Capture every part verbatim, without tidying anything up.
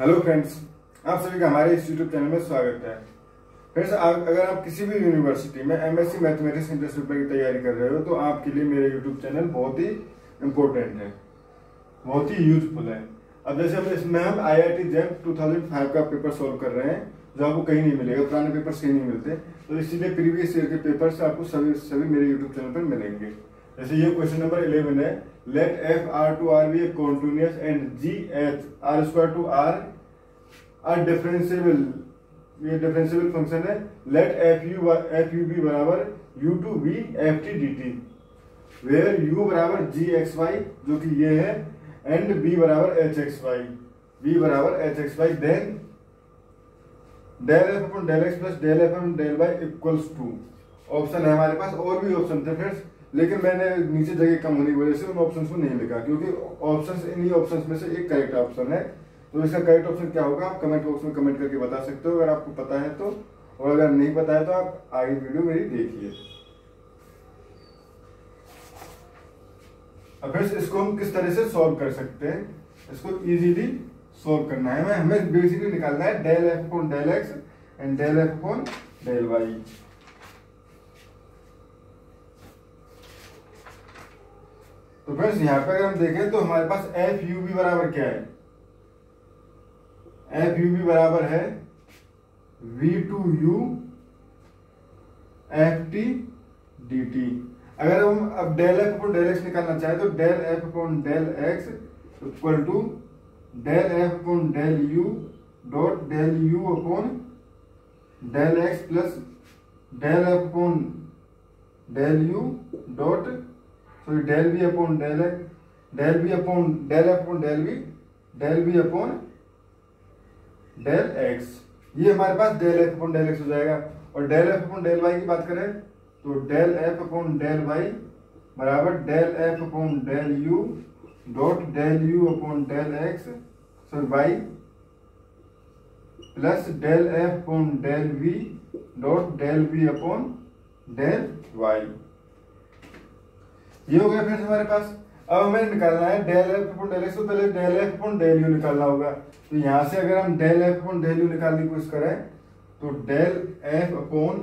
Hello friends, आप सभी का हमारे इस यूट्यूब चैनल में स्वागत है। फ्रेंड्स, अगर आप किसी भी यूनिवर्सिटी में एमएससी मैथमेटिक्स इंटर्नशिप की तैयारी कर रहे हो तो आपके लिए मेरे यूट्यूब चैनल बहुत ही इम्पोर्टेंट है, बहुत ही यूजफुल है। अब जैसे हम इसमें हम I I T JAM two thousand five का पेपर सोल्व कर रहे हैं, जो आपको कहीं नहीं मिलेगा, पुराने पेपर कहीं नहीं मिलते, तो इसीलिए प्रीवियस ईयर के पेपर्स आपको सभी सभी मेरे यूट्यूब चैनल पर मिलेंगे। जैसे ये क्वेश्चन नंबर इलेवन है, let F R to R be a continuous and G H R square to R R differentiable, ये डिफरेंशिएबल फंक्शन है। Let F U F U B बराबर U to B F T D T, where U बराबर G X Y जो कि ये है, and B बराबर H X Y, B बराबर H X Y, then del F upon del X plus del F upon del Y equals to. Option है हमारे पास, और भी ऑप्शन थे फ्रेंड्स, लेकिन मैंने नीचे जगह कम होने की वजह से उन ऑप्शंस को नहीं लिखा, क्योंकि ऑप्शंस इन्हीं ऑप्शंस में से एक करेक्ट ऑप्शन है। तो इसका करेक्ट ऑप्शन क्या होगा, आप कमेंट बॉक्स में कमेंट करके बता सकते हो अगर आपको पता है तो, और अगर नहीं पता है तो आप आगे वीडियो मेरी देखिए। अब फ्रेंड्स, इसको हम किस तरह से सॉल्व कर सकते हैं, इसको इजीली सॉल्व करना है, हमें बेसिकली निकालना है del F upon del X and del F upon del Y. तो फ्रेंड्स, यहाँ पे अगर हम देखें तो हमारे पास एफ यू बी बराबर क्या है, एफ यू बी बराबर है V to U F T D T. अगर हम अब del F upon del X निकालना चाहें तो del F upon del X equal to del F upon del U dot del U upon del X plus del F upon del U dot sorry del B upon del del B upon del F upon del B del B upon del X. ये हमारे पास del F upon del X हो जाएगा। और del F upon del Y की बात करें तो del F upon del Y बराबर del F upon del U dot del U upon del X sorry Y plus del F upon del B dot del B upon del Y. ये हो गया friends हमारे पास। अब हमें निकालना है del F upon del X, तो पहले del F upon del U निकालना होगा। तो यहाँ से अगर हम del F upon del U निकालने की कोशिश करें तो del F upon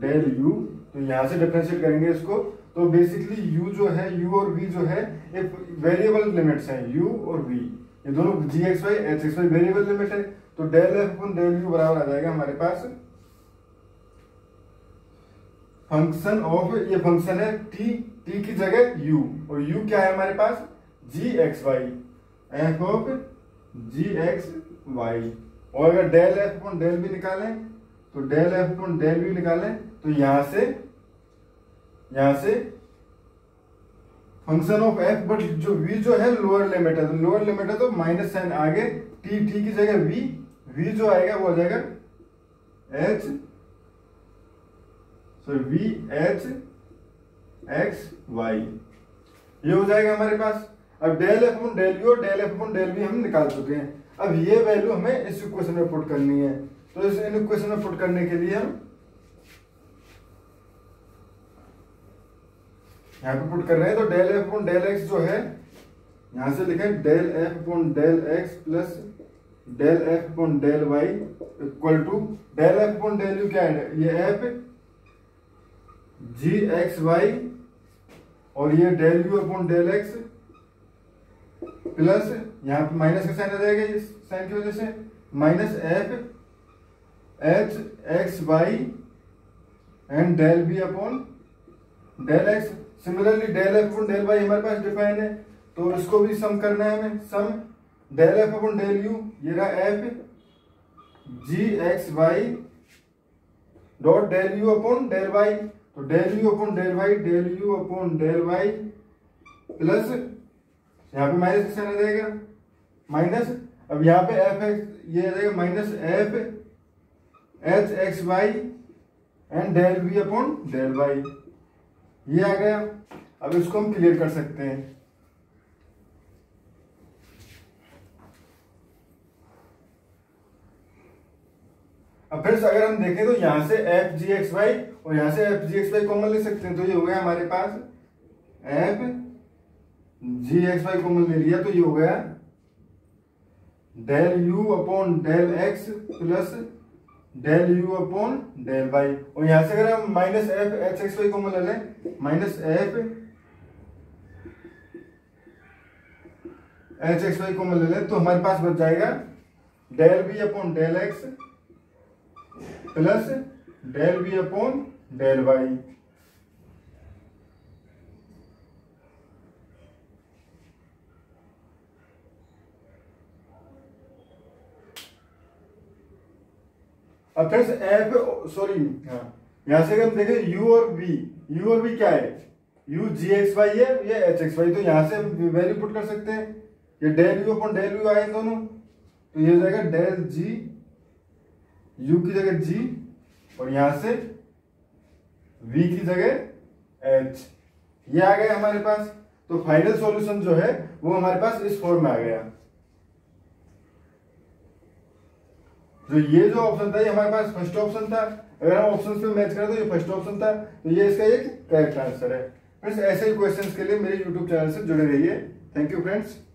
del U, तो यहाँ से डिफरेंशिएट करेंगे इसको, तो बेसिकली u जो है, u और v जो है एक वेरिएबल लिमिट्स हैं, u और v ये दोनों G X Y H X Y variable limit है। तो del F upon del U बराबर आ जाएगा हमारे पास फंक्शन ऑफ, ये फंक्शन है t, t की जगह u, और u क्या है हमारे पास G X Y, F of G X Y. और अगर डेल एफ अपॉन डेल भी निकालें तो डेल एफ अपॉन डेल भी निकालें तो यहां से यहां से फंक्शन ऑफ f, बट जो v जो है लोअर लिमिट है, तो लोअर लिमिट है तो माइनस साइन आगे, t t की जगह v, v जो आएगा वो हो जाएगा h sorry v h X Y, ये हो जाएगा हमारे पास। अब del F upon del U और del F upon del V हम निकाल चुके हैं। अब ये वैल्यू हमें इस इक्वेशन में पुट करनी है, तो इस इक्वेशन में पुट करने के लिए हम यहाँ पे पुट कर रहे हैं। तो del F upon del X जो है, यहां से लिखें del F upon del X plus del F upon del Y equal to del F upon del U क्या है, ये एफ जी एक्स वाई और ये del U upon del X plus, यहाँ पे माइनस का साइन आ जाएगा इस साइन की वजह से, minus F H X Y and del B upon del X. Similarly del F upon del Y हमारे पास डिफाइन है, तो इसको भी सम करना है हमें। सम del F upon del U, ये रहा F G X Y dot del U upon del Y, तो del U upon del Y del U upon del Y plus, यहाँ पे माइनस किसने आ जाएगा माइनस, अब यहाँ पे एफ एक्स ये आ जाएगा minus F H X Y and del V upon del Y, ये आ गया। अब इसको हम क्लियर कर सकते हैं। अब फ्रेंड्स, अगर हम देखें तो यहाँ से एफ जी एक्स वाई और यहाँ से F G X Y common ले सकते हैं, तो ये हो गया हमारे पास F G X Y common ले लिया, तो ये हो गया del U upon del X plus del U upon del Y. और यहां से अगर हम minus F X X Y को मिला लें, minus F H X Y को मिला लें तो हमारे पास बच जाएगा del B upon del X plus del B upon del Y. अब फ्रेंड्स एफ सॉरी हाँ यहां से हम देखें यू और बी, यू और बी क्या है, यू जी एक्स वाई है या एच एक्स वाई, तो यहां से हम वैल्यू पुट कर सकते हैं। ये del U upon del U आए दोनों, तो ये हो जाएगा डेल जी यू की जगह जी और यहां से वी की जगह एच। ये आ गया हमारे पास। तो फाइनल सॉल्यूशन जो है वो हमारे पास इस फॉर्म में आ गया। जो ये जो ऑप्शन था ये हमारे पास फर्स्ट ऑप्शन था, अगर हम ऑप्शंस पे मैच करें तो ये फर्स्ट ऑप्शन था, तो ये इसका एक करेक्ट आंसर है। फ्रेंड्स ऐसे ही क्वेश्चंस के लिए मेरे यूट्यूब चैनल से जुड़े रहिए। Thank you friends.